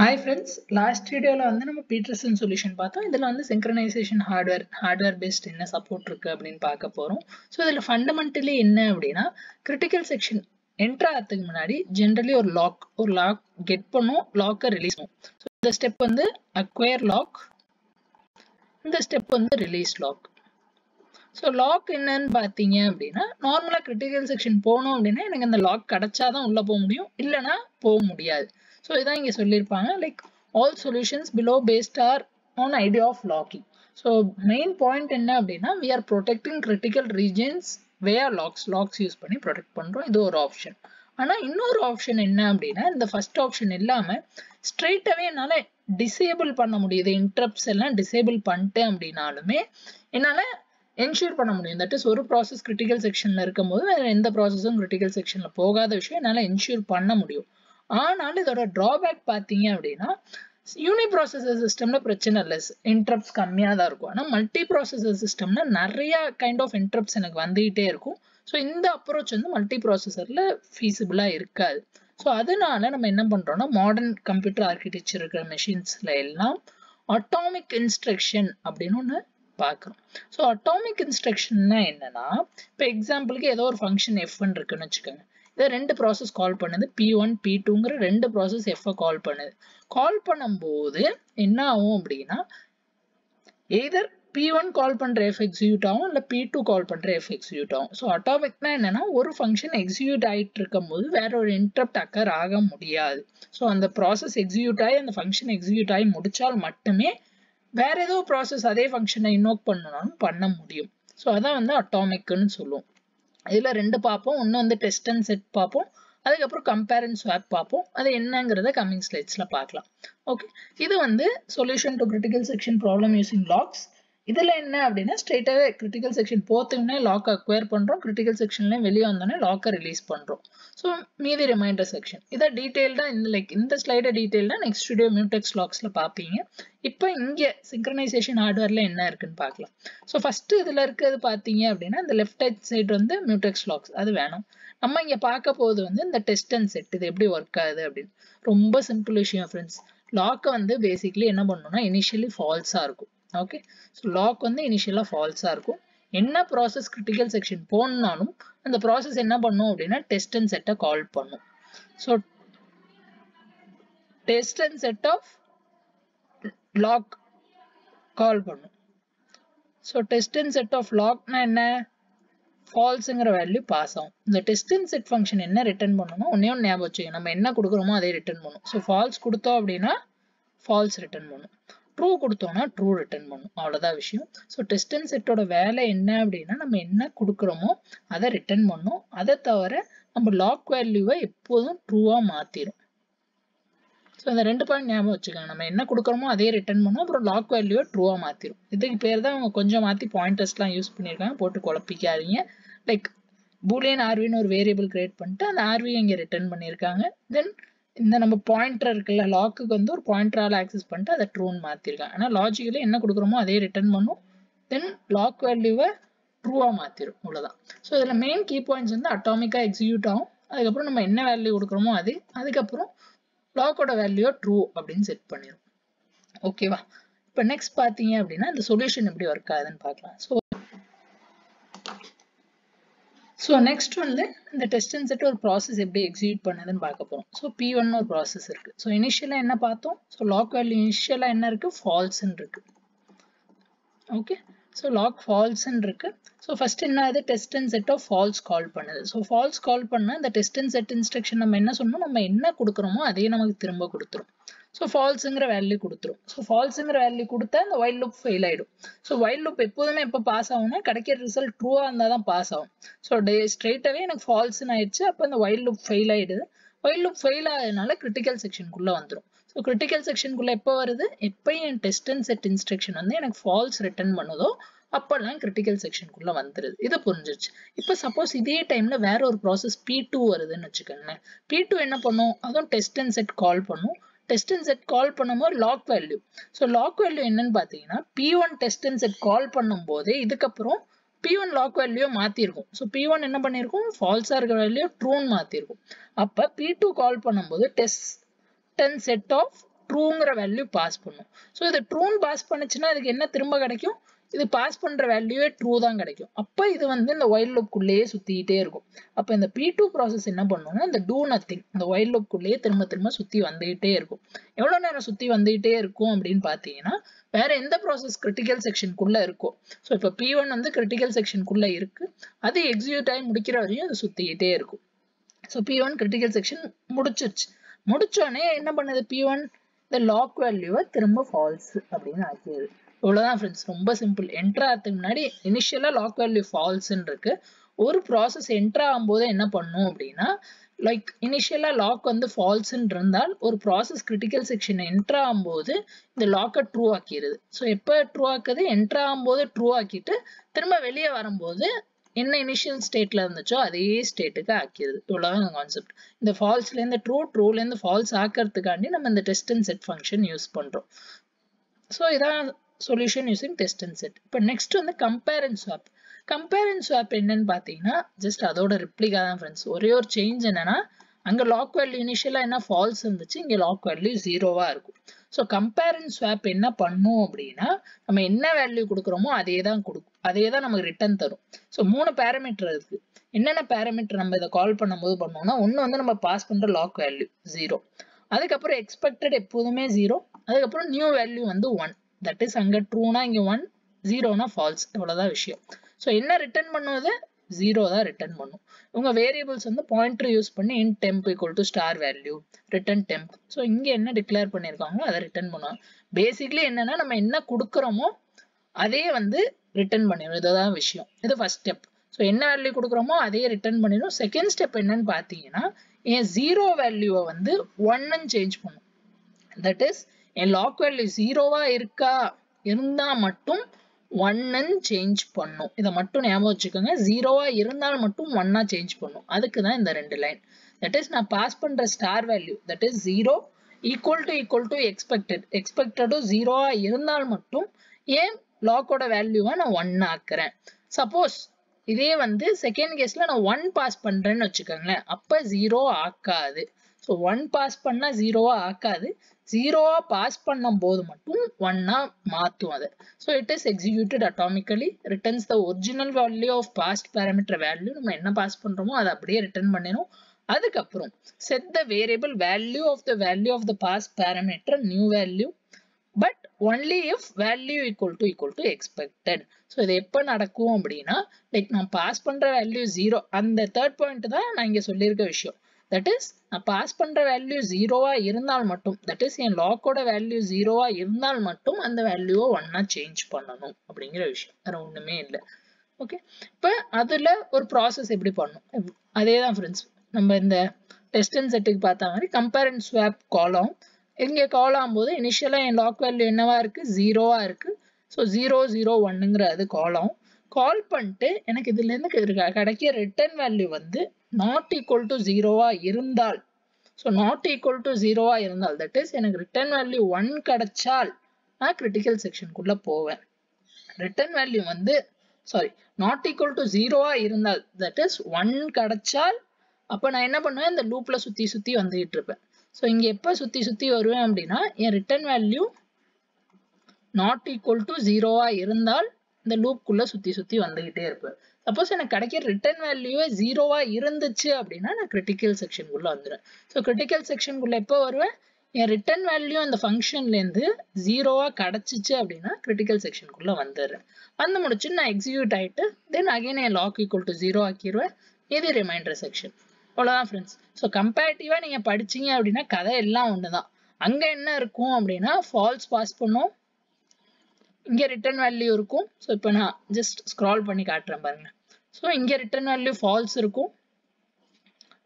Hi friends, last video la vandu nama Peterson solution paathom. Idhula vandu synchronization hardware based enna support irukku appdin paaka porom. So idhula fundamentally enna appadina critical section enter aadhukku munadi generally or lock get pannum, lock release pannum. So the step vandu acquire lock, the step vandu release lock. So lock enna nu pathinga appadina normally critical section ponum appadina enga indha lock kadachadha ulla po mudiyum illana po mudiyadhu. So idha inge sollirpaanga like all solutions below based are on idea of locking. So main point enna appadina we are protecting critical regions where locks use panni protect pandrom. Idu or option. Ana innoru option enna appadina indha first option illama straight away enala disable panna mudiyudhu, interrupts ella disable pante appadinalume enala ensure பண்ண முடியும். That is ஒரு process critical செக்ஷன்ல இருக்கும்போது வேற எந்த ப்ராசஸும் critical செக்ஷன்ல போகாத விஷயம் என்னால என்ஷூர் பண்ண முடியும். ஆனால் இதோட டிராபேக் பார்த்தீங்க அப்படின்னா யூனி ப்ராசஸர் சிஸ்டம்ல பிரச்சனை இல்லை, இன்டரப்ட்ஸ் கம்மியாக தான் இருக்கும். ஆனால் மல்டி ப்ராசஸர் சிஸ்டம்ல நிறைய கைண்ட் ஆஃப் இன்டரப்ட்ஸ் எனக்கு வந்துகிட்டே இருக்கும். ஸோ இந்த அப்ரோச் வந்து மல்டி ப்ராசஸர்ல ஃபீஸிபிளாக இருக்காது. ஸோ அதனால நம்ம என்ன பண்றோம்னா மாடர்ன் கம்ப்யூட்டர் ஆர்கிடெக்சர் இருக்கிற மெஷின்ஸ்ல எல்லாம் அட்டாமிக் இன்ஸ்ட்ரக்ஷன் அப்படின்னு ஒன்று பார்க்குறோம். ஸோ அட்டாமிக் இன்ஸ்ட்ரக்ஷன்னா என்னன்னா இப்போ எக்ஸாம்பிளுக்கு ஏதோ ஒரு ஃபங்க்ஷன் எஃப்னு இருக்குன்னு வச்சுக்கோங்க. இதை ரெண்டு ப்ராசஸ் கால் பண்ணுது, P1 P2ங்கிற ரெண்டு ப்ராசஸ் எஃப்ஐ கால் பண்ணுது. கால் பண்ணும்போது என்ன ஆகும் அப்படின்னா எய்தர் P1 கால் பண்ணுற எஃப் எக்ஸிக்யூட் ஆகும் இல்லை P2 கால் பண்ணுற எஃப் எக்ஸிக்யூட் ஆகும். ஸோ அட்டாமிக்னா என்னன்னா ஒரு ஃபங்க்ஷன் எக்ஸிக்யூட் ஆகிட்டு இருக்கும் போது வேற ஒரு இன்டரப்ட் அக்கர் ஆக முடியாது. ஸோ அந்த ப்ராசஸ் எக்ஸிக்யூட் ஆகி அந்த ஃபங்க்ஷன் எக்ஸிக்யூட் ஆகி முடிச்சால் மட்டுமே வேற ஏதோ ப்ராசஸ் அதே ஃபங்க்ஷனை இன்னோக் பண்ணணும்னு பண்ண முடியும். ஸோ அதான் வந்து அட்டாமிக்னு சொல்லுவோம். இதில் ரெண்டு பார்ப்போம், ஒன்று வந்து டெஸ்ட் அண்ட் செட் பார்ப்போம், அதுக்கப்புறம் கம்பேர் அண்ட் ஸ்வாப் பார்ப்போம். அது என்னங்கிறத கம்மிங் ஸ்லைட்ஸில் பார்க்கலாம். ஓகே, இது வந்து solution to critical section problem using locks. இதில் என்ன அப்படின்னா ஸ்ட்ரெயிட்டாகவே கிரிட்டிக்கல் செக்ஷன் போத்தோம்னா லாக்கை அக்வயர் பண்ணுறோம், கிரிட்டிக்கல் செக்ஷன்லேயே வெளியே வந்தோடனே லாக்கை ரிலீஸ் பண்ணுறோம். ஸோ மீதி ரிமைண்டர் செக்ஷன் இதை டீட்டெயில்டாக இந்த இந்த ஸ்லைடை டீட்டெயில்டாக நெக்ஸ்ட் வீடியோ மியூடெக்ஸ் லாக்ஸில் பார்ப்பீங்க. இப்போ இங்கே சிங்க்ரனைசேஷன் ஹார்ட்வேரில் என்ன இருக்குன்னு பார்க்கலாம். ஸோ ஃபஸ்ட்டு இதில் இருக்கிறது பார்த்தீங்க அப்படின்னா இந்த லெஃப்ட் ஹேண்ட் சைடு வந்து மியூடெக்ஸ் லாக்ஸ், அது வேணும். நம்ம இங்கே பார்க்க போது வந்து இந்த டெஸ்ட் அண்ட் செட், இது எப்படி ஒர்க் ஆகுது அப்படின்னு. ரொம்ப சிம்பிள் விஷயம் ஃப்ரெண்ட்ஸ். லாக்கை வந்து பேசிக்லி என்ன பண்ணணும்னா இனிஷியலி ஃபால்ஸாக இருக்கும். ஓகே, ஸோ லாக் வந்து இனிஷியலாக ஃபால்ஸாக இருக்கும். என்ன ப்ராசஸ் கிரிட்டிக்கல் செக்ஷன் போனாலும் அந்த ப்ராசஸ் என்ன பண்ணும் அப்படின்னா டெஸ்ட் அண்ட் செட்டை கால் பண்ணும். So test and set of lock கால் பண்ணும். So test and set of லாக்னா என்ன, ஃபால்ஸுங்கிற வேல்யூ பாஸ் ஆகும். இந்த டெஸ்ட் அண்ட் செட் ஃபங்க்ஷன் என்ன ரிட்டர்ன் பண்ணணும் ஒன்றையும் ஞாபகம் வச்சுக்கோங்க, நம்ம என்ன கொடுக்குறோமோ அதே ரிட்டர்ன் பண்ணும். ஸோ ஃபால்ஸ் கொடுத்தோம் அப்படின்னா ஃபால்ஸ் ரிட்டர்ன் பண்ணும், ட்ரூ கொடுத்தோம்னா ட்ரூ ரிட்டர்ன் பண்ணும், அவ்வளோதான் விஷயம். ஸோ டெஸ்ட் அண்ட் செட்டோட வேலை என்ன அப்படின்னா நம்ம என்ன கொடுக்குறோமோ அதை ரிட்டர்ன் பண்ணும். அதை தவிர நம்ம லாக் வேல்யூவை எப்போதும் ட்ரூவாக மாற்றிடும். ஸோ இந்த ரெண்டு பாயிண்ட் ஞாபகம் வச்சுக்கோங்க, நம்ம என்ன கொடுக்குறோமோ அதே ரிட்டர்ன் பண்ணும், அப்புறம் லாக் வேல்யூவை ட்ரூவாக மாற்றிடும். இதுக்கு பேர் தான் அவங்க கொஞ்சம் மாற்றி பாயிண்டர்ஸ்லாம் யூஸ் பண்ணியிருக்காங்க, போட்டு குழப்பிக்காதீங்க. லைக் பூலியன் ஆர்வின்னு ஒரு வேரியபிள் கிரியேட் பண்ணிட்டு அந்த ஆர்வியை இங்கே ரிட்டர்ன் பண்ணியிருக்காங்க. தென் இந்த நம்ம பாயிண்டர் இருக்குல்ல லாக்குக்கு வந்து ஒரு பாயிண்டரால் ஆக்சஸ் பண்ணிட்டு அதை ட்ரூன்னு மாற்றிருக்காங்க. ஆனால் லாஜிக்கலி என்ன கொடுக்குறோமோ அதே ரிட்டர்ன் பண்ணும், தென் லாக் வேல்யூவை ட்ரூவாக மாற்றிடும், அவ்வளோதான். ஸோ இதில் மெயின் கீ பாயிண்ட்ஸ் வந்து அட்டாமிக்காக எக்ஸிக்யூட் ஆகும், அதுக்கப்புறம் நம்ம என்ன வேல்யூ கொடுக்குறோமோ அது, அதுக்கப்புறம் லாக்கோட வேல்யூவை ட்ரூ அப்படின்னு செட் பண்ணிடும். ஓகேவா, இப்போ நெக்ஸ்ட் பார்த்தீங்க அப்படின்னா இந்த சொல்யூஷன் எப்படி ஒர்க் ஆகுதுன்னு பார்க்கலாம். ஸோ நெக்ஸ்ட் வந்து இந்த டெஸ்ட் அண்ட் செட் ஒரு ப்ராசஸ் எப்படி எக்ஸிக்யூட் பண்ணுதுன்னு பார்க்க போகிறோம். ஸோ P1 ஒரு ப்ராசஸ் இருக்குது. ஸோ இனிஷியலாக என்ன பார்த்தோம், ஸோ லாக் வேல்யூ இனிஷியலாக என்ன இருக்குது, ஃபால்ஸ்ன்னு இருக்குது. ஓகே, ஸோ லாக் ஃபால்ஸ்ன்னு இருக்குது. ஸோ ஃபர்ஸ்ட் என்ன ஆகுது, test and set of false கால் பண்ணுது. ஸோ ஃபால்ஸ் கால் பண்ணால் இந்த டெஸ்ட் அண்ட் செட் இன்ஸ்ட்ரக்ஷன் நம்ம என்ன சொன்னோம், நம்ம என்ன கொடுக்குறோமோ அதையே நமக்கு திரும்ப கொடுத்துரும். ஸோ ஃபால்ஸுங்கிற வேல்யூ கொடுத்துரும். ஸோ ஃபால்ஸுங்கிற வேல்யூ கொடுத்தா இந்த வைல் லூப் ஃபெயில் ஆகிடும். ஸோ வைல் லூப் எப்போதுமே எப்போ பாஸ் ஆகும்னா கிடைக்கிற ரிசல்ட் ட்ரூவாக இருந்தால் தான் பாஸ் ஆகும். ஸோ ஸ்ட்ரெயிட்டாகவே எனக்கு ஃபால்ஸ்ன்னு ஆயிடுச்சு, அப்போ இந்த வைல் லூப் ஃபெயில் ஆகிடுது. வைல் லூப் ஃபெயில் ஆகிறதுனால கிரிட்டிக்கல் செக்ஷனுக்குள்ளே வந்துடும். ஸோ கிரிட்டிக்கல் செக்ஷனுக்குள்ளே எப்போ வருது, எப்போ என் டெஸ்ட் அண்ட் செட் இன்ஸ்ட்ரக்ஷன் வந்து எனக்கு ஃபால்ஸ் ரிட்டர்ன் பண்ணுதோ அப்போல்லாம் கிரிட்டிக்கல் செக்ஷனுக்குள்ளே வந்துடுது. இதை புரிஞ்சிருச்சு. இப்போ சப்போஸ் இதே டைமில் வேற ஒரு ப்ராசஸ் P2 வருதுன்னு வச்சுக்கோங்களேன். P2 என்ன பண்ணும், அதுவும் டெஸ்ட் அண்ட் செட் கால் பண்ணும். டெஸ்ட் அண்ட் செட் கால் பண்ணும்போது lock value, so lock value என்னன்னு பார்த்தீங்கன்னா P1 டெஸ்ட் அண்ட் செட் கால் பண்ணும்போது இதுக்கப்புறம் P1 லாக் வேல்யூவை மாற்றிருக்கும். ஸோ P1 என்ன பண்ணியிருக்கும், ஃபால்ஸாக இருக்கிற வேல்யூ ட்ரூன்னு மாற்றிருக்கும். அப்போ P2 கால் பண்ணும்போது டெஸ்ட் அண்ட் செட் ஆஃப் trueங்கிற value pass பண்ணும். So இது true pass பண்ணுச்சுனா இதுக்கு என்ன திரும்ப கிடைக்கும்? இது pass பண்ற value true தான் கிடைக்கும். அப்ப இது வந்து இந்த while loop குள்ளேயே சுத்திட்டே இருக்கும். அப்ப இந்த P2 process என்ன பண்ணும்னா இந்த do nothing இந்த while loop குள்ளேயே திரும்ப சுத்தி வந்துட்டே இருக்கும். எவ்வளவு நேரம் சுத்தி வந்துட்டே இருக்கும் அப்படினு பாத்தீங்கன்னா வேற எந்த process critical section குள்ள இருக்கோ. So இப்ப P1 வந்து critical section குள்ள இருக்கு. அது execute ஆயி முடிக்கிற வரையும் அது சுத்திட்டே இருக்கும். So P1 critical section முடிச்சிருச்சு. முடிச்சோனே என்ன பண்ணுது P1 the lock value திரும்ப false அப்படினு ஆக்கிடுது. இவ்வளவுதான் friends ரொம்ப சிம்பிள் என்டர் ஆகிறதுக்கு முன்னாடி இனிஷியலா லாக் வேல்யூ ஃபால்ஸ் ன்னு இருக்கு ஒரு process என்டர் ஆகும்போது என்ன பண்ணும் அப்படினா லைக் இனிஷியலா லாக் வந்து ஃபால்ஸ் ன்னு இருந்தால் ஒரு process critical section என்டர் ஆகும்போது இந்த லாக் ட்ரூ ஆக்கிடுது சோ எப்ப ட்ரூ ஆக்குது என்டர் ஆகும்போது ட்ரூ ஆக்கிட்டு திரும்ப வெளிய வரும்போது என்ன இனிஷியல் ஸ்டேட்ல இருந்துச்சோ அதே ஸ்டேட்டுக்கு ஆக்கிடுது இவ்வளவுதான் கான்செப்ட் இந்த ஃபால்ஸ் ல இருந்து ட்ரூ ட்ரூ ல இருந்து ஃபால்ஸ் ஆக்குறதுக்காண்டி நம்ம இந்த test and set function use பண்றோம் சோ இதான் solution using test and set. But next one the compare and swap. Compare and swap enna pathina just adoda replica da friends. Ore or change enna na anga lock value initially enna false irundhuchu inga lock value 0 va irukum. So compare and swap enna pannum appadina nama enna value kudukramo adhe da namak return tharum. So moonu parameter irukku. Enna na parameter nama idha call pannumbodhu pannona onnu vandu nama pass pandra lock value 0. Adukapra expected eppodume 0. Adukapra new value vandu 1. That is anga true na inga 1 0 na false evladha vishayam so enna return pannudhu 0 da return pannum unga variables and pointer use panni int temp equal to star value return temp so inga enna declare pannirukanga adha return pannum basically enna na nama enna kudukramo adhe vandu return pannirum idha da vishayam idu first step so enna value kudukramo adhe return pannirum second step enna nu pathina a 0 value vandu 1 nu change pannum that is என் lock value 0வா இருக்கா இருந்தா மட்டும் 1 ன்னு change பண்ணும் இத மட்டும் ஞாபகம் வச்சுக்கோங்க 0வா இருந்தால் மட்டும் 1ஆ change பண்ணும் அதுக்கு தான் இந்த ரெண்டு லைன் that is நான் பாஸ் பண்ற star value that is 0 equal to expected 0வா இருந்தால் மட்டும் ஏன் lock ஓட வேல்யூவா நான் 1 ஆக்குறேன் சப்போஸ் இதே வந்து செகண்ட் கேஸ்ல நான் 1 பாஸ் பண்றேன்னு வெச்சுக்கோங்க அப்ப 0 ஆக்காது so 1 pass பண்ணா 0 ஆ ஆக்காது 0 ஆ pass பண்ணும்போது மட்டும் 1 ஆ மாத்தும் அது so it is executed atomically returns the original value of past parameter value நம்ம என்ன pass பண்றோமோ அது அப்படியே return பண்ணிரும் அதுக்கு அப்புறம் set the variable value of the value of the past parameter new value but only if value equal to expected so இது எப்ப நடக்கும் அப்படினா லைக் நான் pass பண்ற value 0 அந்த third point தான் நான் இங்க சொல்லியிருக்க விஷயம் that is நான் pass பண்ற value 0வா இருந்தால் மட்டும் that is என் lock ஓட value 0வா இருந்தால் மட்டும் அந்த value 1ஆ change பண்ணனும் அப்படிங்கற விஷயம் வேற ஒண்ணுமே இல்ல ஓகே இப்ப அதுல ஒரு process எப்படி பண்ணனும் அதே தான் फ्रेंड्स நம்ம இந்த test and set க்கு பார்த்த மாதிரி compare and swap column இங்க கால் ஆகும்போது இனிஷியலா என் lock value என்னவா இருக்கு 0வா இருக்கு so 001 ங்கற அது column கால் பண்ணிட்டு எனக்கு இதுல இருந்து கிடைக்கிற return value வந்து not equal to 0 வா இருந்தால் so not equal to 0 வா இருந்தால் that is எனக்கு return value 1 கிடைச்சால் நான் critical section குள்ள போவேன் return value வந்து sorry not equal to 0 வா இருந்தால் that is 1 கிடைச்சால் அப்ப நான் என்ன பண்ணுவேன் இந்த லூப்ல சுத்தி வந்துட்டு இருப்பேன் so இங்க எப்ப சுத்தி வருவேன் அப்படினா என் return value not equal to 0 வா இருந்தால் இந்த லூப் குள்ள சுத்தி வந்துட்டே இருப்பேன் Suppose எனக்கு கிடைக்கிற return value 0வா இருந்துச்சு அப்படினா நான் critical section குள்ள வந்துறேன் சோ critical section குள்ள எப்ப வருவேன் என் return value அந்த ஃபங்க்ஷன்ல இருந்து 0வா கடச்சிச்சு அப்படினா critical section குள்ள வந்துறேன் வந்து முடிச்சு நான் execute ஆயிட்டு then again a lock =0 ஆக்கிடுவேன் இது remainder section அவ்வளவுதான் फ्रेंड्स சோ கம்பேரிட்டிவா நீங்க படிச்சீங்க அப்படினா கதை எல்லாம் ஒண்ணுதான் அங்க என்ன இருக்கும் அப்படினா false pass பண்ணும் இங்க return value இருக்கும் சோ இப்போ நான் just scroll பண்ணி காட்றேன் பாருங்க So இங்க return value false இருக்கும்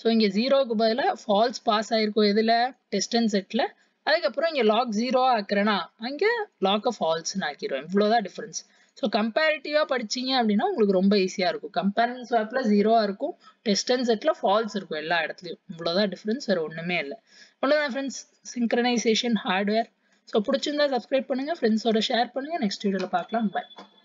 so இங்க 0 க்கு பதிலா false pass ஆயிருக்கும் எதுல test and setல அதுக்கு அப்புறம் இங்க log 0 ஆக்குறேனா அங்க log false ன்னு ஆக்கிடுவேன் இவ்வளவுதான் டிஃபரன்ஸ் so comparative-ஆ படிச்சீங்க அப்படினா உங்களுக்கு ரொம்ப ஈஸியா இருக்கும் compare and swap-ல 0 இருக்கும் test and setல false இருக்கும் எல்லா இடத்துலயும் இவ்வளவுதான் டிஃபரன்ஸ் வேற ஒண்ணுமே இல்ல அவ்வளவுதான் फ्रेंड्स synchronization hardware so பிடிச்சிருந்தா subscribe பண்ணுங்க friends-ஓட share பண்ணுங்க next video-ல பார்க்கலாம் bye